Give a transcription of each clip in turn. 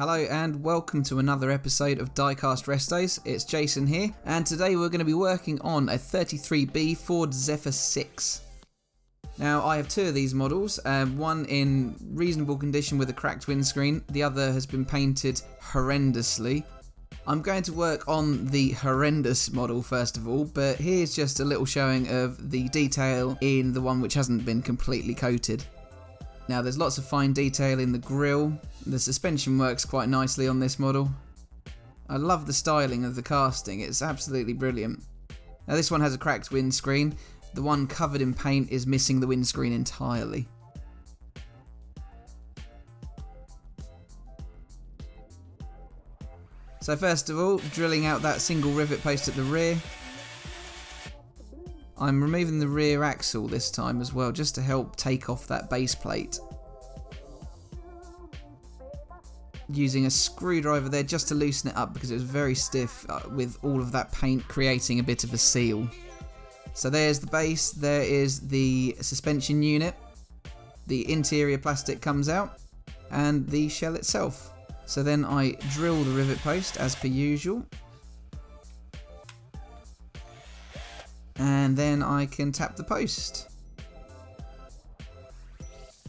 Hello and welcome to another episode of Diecast Restos. It's Jason here, and today we're going to be working on a 33B Ford Zephyr 6. Now I have two of these models, one in reasonable condition with a cracked windscreen, the other has been painted horrendously. I'm going to work on the horrendous model first of all, but here's just a little showing of the detail in the one which hasn't been completely coated. Now there's lots of fine detail in the grille, the suspension works quite nicely on this model. I love the styling of the casting, it's absolutely brilliant. Now this one has a cracked windscreen, the one covered in paint is missing the windscreen entirely. So first of all, drilling out that single rivet post at the rear. I'm removing the rear axle this time as well, just to help take off that base plate. Using a screwdriver there just to loosen it up because it was very stiff with all of that paint creating a bit of a seal. So there's the base, there is the suspension unit, the interior plastic comes out, and the shell itself. So then I drill the rivet post as per usual. And then I can tap the post.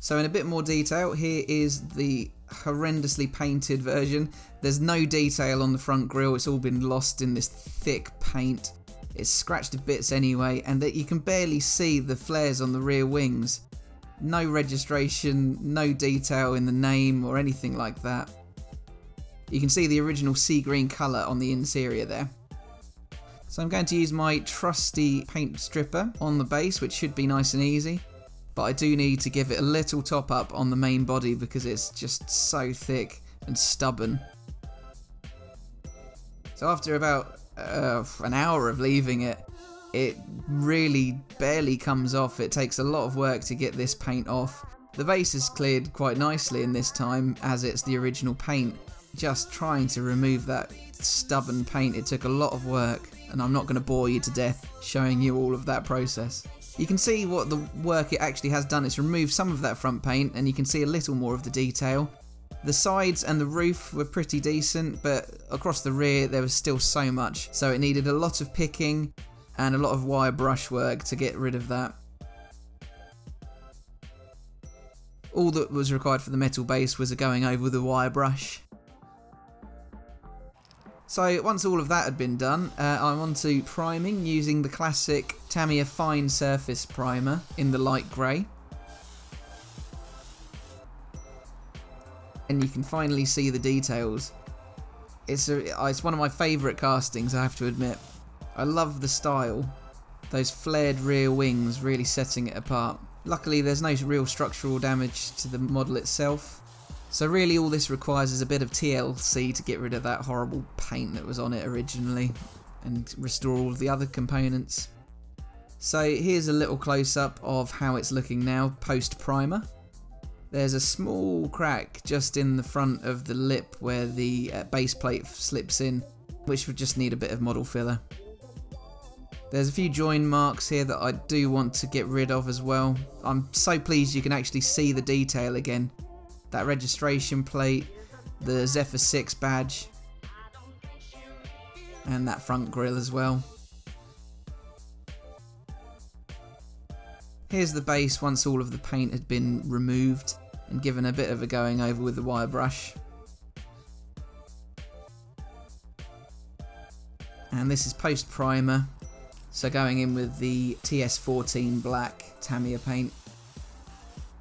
So in a bit more detail, here is the horrendously painted version. There's no detail on the front grille, it's all been lost in this thick paint. It's scratched to bits anyway, and that you can barely see the flares on the rear wings. No registration, no detail in the name or anything like that. You can see the original sea green colour on the interior there. So I'm going to use my trusty paint stripper on the base, which should be nice and easy, but I do need to give it a little top up on the main body because it's just so thick and stubborn. So after about an hour of leaving it, it really barely comes off. It takes a lot of work to get this paint off. The base is cleared quite nicely in this time as it's the original paint. Just trying to remove that stubborn paint, it took a lot of work. And I'm not going to bore you to death showing you all of that process. You can see what the work it actually has done. It's removed some of that front paint and you can see a little more of the detail. The sides and the roof were pretty decent, but across the rear there was still so much. So it needed a lot of picking and a lot of wire brush work to get rid of that. All that was required for the metal base was a going over with a wire brush. So once all of that had been done, I'm on to priming using the classic Tamiya Fine Surface Primer in the light grey. And you can finally see the details. It's one of my favourite castings, I have to admit. I love the style. Those flared rear wings really setting it apart. Luckily there's no real structural damage to the model itself. So really all this requires is a bit of TLC to get rid of that horrible paint that was on it originally and restore all of the other components. So here's a little close-up of how it's looking now post-primer. There's a small crack just in the front of the lip where the base plate slips in, which would just need a bit of model filler. There's a few join marks here that I do want to get rid of as well. I'm so pleased you can actually see the detail again. That registration plate, the Zephyr 6 badge, and that front grille as well. Here's the base once all of the paint had been removed and given a bit of a going over with the wire brush. And this is post-primer, so going in with the TS14 black Tamiya paint.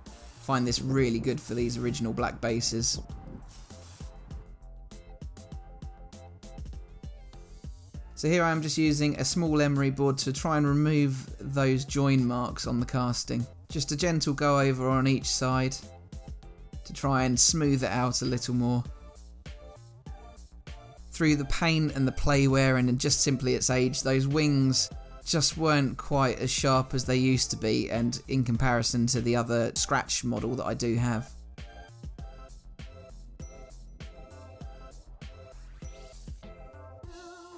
I find this really good for these original black bases. So here I am just using a small emery board to try and remove those join marks on the casting. Just a gentle go over on each side to try and smooth it out a little more. Through the paint and the play wear and just simply its age, those wings just weren't quite as sharp as they used to be, and in comparison to the other scratch model that I do have.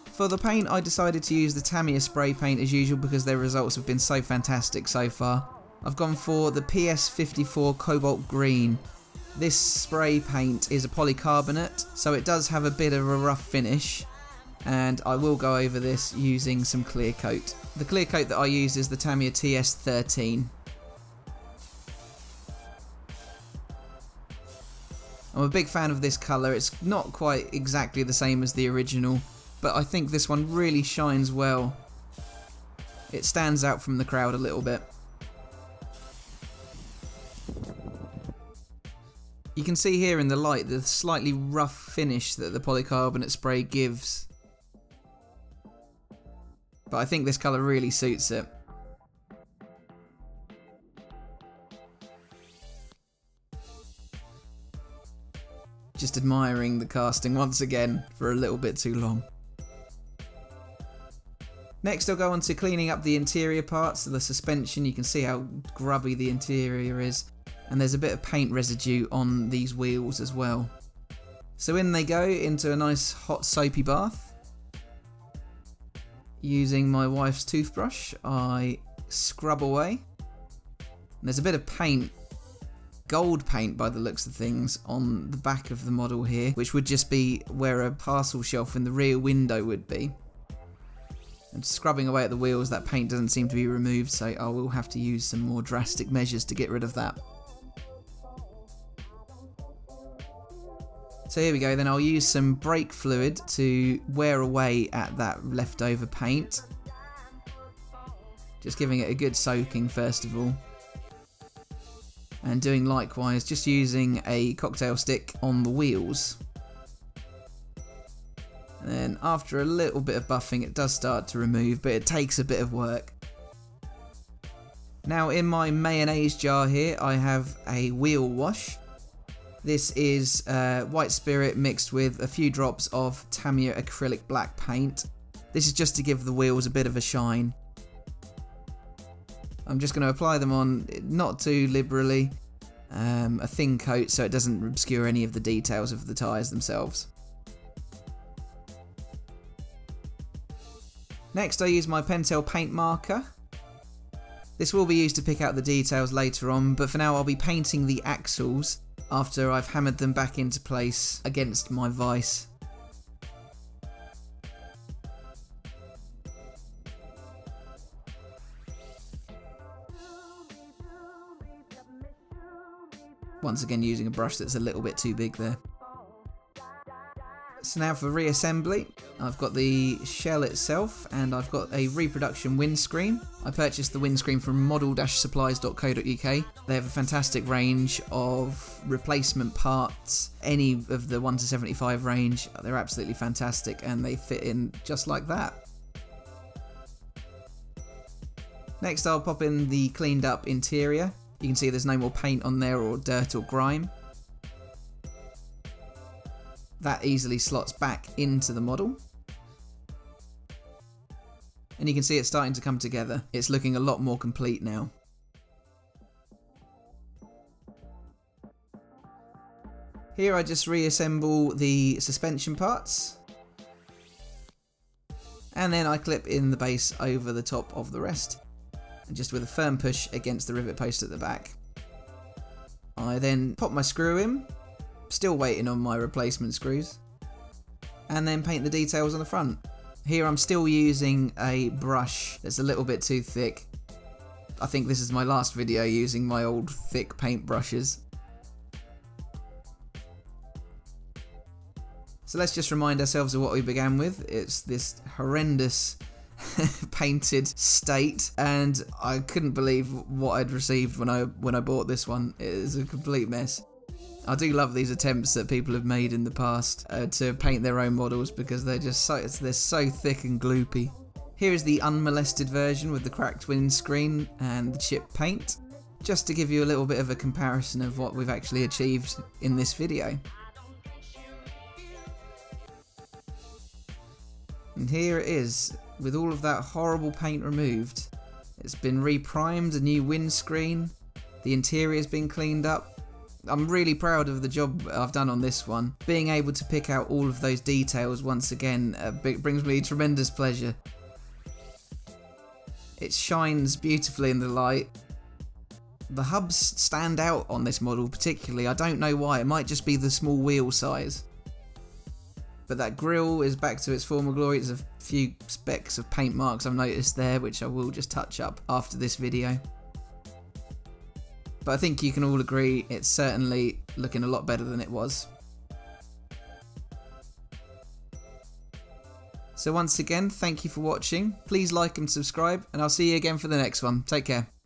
For the paint, I decided to use the Tamiya spray paint as usual because their results have been so fantastic so far. I've gone for the PS54 Cobalt Green. This spray paint is a polycarbonate, so it does have a bit of a rough finish, and I will go over this using some clear coat. The clear coat that I use is the Tamiya TS13. I'm a big fan of this colour. It's not quite exactly the same as the original, but I think this one really shines well. It stands out from the crowd a little bit. You can see here in the light the slightly rough finish that the polycarbonate spray gives. But I think this colour really suits it. Just admiring the casting once again for a little bit too long. Next I'll go on to cleaning up the interior parts of the suspension. You can see how grubby the interior is, and there's a bit of paint residue on these wheels as well. So in they go into a nice hot soapy bath. Using my wife's toothbrush, I scrub away. And there's a bit of paint, gold paint by the looks of things, on the back of the model here, which would just be where a parcel shelf in the rear window would be. And scrubbing away at the wheels, that paint doesn't seem to be removed, so I will have to use some more drastic measures to get rid of that. So here we go, then I'll use some brake fluid to wear away at that leftover paint. Just giving it a good soaking first of all. And doing likewise, just using a cocktail stick on the wheels. And then after a little bit of buffing, it does start to remove, but it takes a bit of work. Now in my mayonnaise jar here, I have a wheel wash. This is white spirit mixed with a few drops of Tamiya acrylic black paint. This is just to give the wheels a bit of a shine. I'm just going to apply them on, not too liberally, a thin coat so it doesn't obscure any of the details of the tyres themselves. Next I use my Pentel paint marker. This will be used to pick out the details later on, but for now I'll be painting the axles after I've hammered them back into place against my vise. Once again using a brush that's a little bit too big there. So now for reassembly, I've got the shell itself and I've got a reproduction windscreen. I purchased the windscreen from model-supplies.co.uk. They have a fantastic range of replacement parts, any of the 1 to 75 range. They're absolutely fantastic and they fit in just like that. Next I'll pop in the cleaned up interior. You can see there's no more paint on there or dirt or grime. That easily slots back into the model. And you can see it's starting to come together. It's looking a lot more complete now. Here I just reassemble the suspension parts. And then I clip in the base over the top of the rest. And just with a firm push against the rivet post at the back. I then pop my screw in. Still waiting on my replacement screws, and then paint the details on the front. Here I'm still using a brush that's a little bit too thick. I think this is my last video using my old thick paint brushes. So let's just remind ourselves of what we began with. It's this horrendous painted state, and I couldn't believe what I'd received when I bought this one. It is a complete mess. I do love these attempts that people have made in the past to paint their own models, because they're just so thick and gloopy. Here is the unmolested version with the cracked windscreen and the chipped paint, just to give you a little bit of a comparison of what we've actually achieved in this video. And here it is, with all of that horrible paint removed. It's been reprimed, a new windscreen, the interior's been cleaned up. I'm really proud of the job I've done on this one. Being able to pick out all of those details once again brings me tremendous pleasure. It shines beautifully in the light. The hubs stand out on this model particularly, I don't know why, it might just be the small wheel size. But that grille is back to its former glory. There's a few specks of paint marks I've noticed there, which I will just touch up after this video. But I think you can all agree it's certainly looking a lot better than it was. So once again, thank you for watching. Please like and subscribe, and I'll see you again for the next one. Take care.